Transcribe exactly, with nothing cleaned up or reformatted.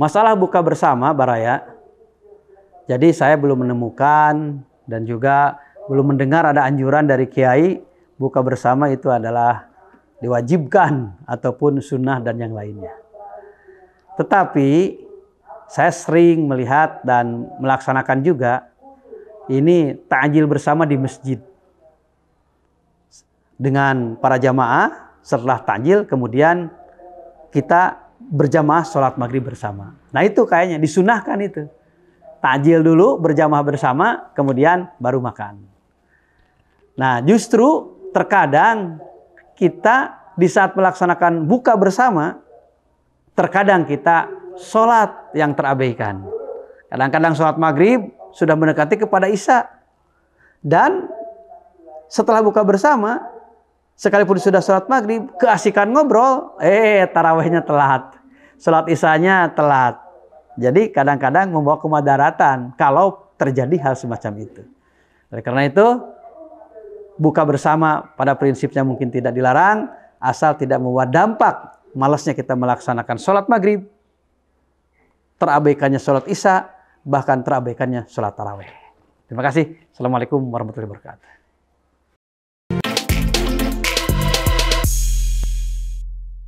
Masalah buka bersama, Baraya, jadi saya belum menemukan dan juga belum mendengar ada anjuran dari kiai buka bersama itu adalah diwajibkan ataupun sunnah dan yang lainnya. Tetapi saya sering melihat dan melaksanakan juga ini ta'jil bersama di masjid dengan para jamaah. Setelah ta'jil kemudian kita berjamaah sholat maghrib bersama. Nah itu kayaknya disunahkan itu. Ta'jil dulu, berjamaah bersama, kemudian baru makan. Nah justru terkadang kita di saat melaksanakan buka bersama, terkadang kita sholat yang terabaikan. Kadang-kadang sholat maghrib sudah mendekati kepada isya. Dan setelah buka bersama, sekalipun sudah sholat maghrib, keasikan ngobrol, eh tarawehnya telat. Sholat isanya telat. Jadi kadang-kadang membawa kemadaratan kalau terjadi hal semacam itu. Oleh karena itu, buka bersama pada prinsipnya mungkin tidak dilarang, asal tidak membawa dampak. Malasnya kita melaksanakan sholat maghrib, terabaikannya sholat isya, bahkan terabaikannya sholat taraweh. Terima kasih. Assalamualaikum warahmatullahi wabarakatuh.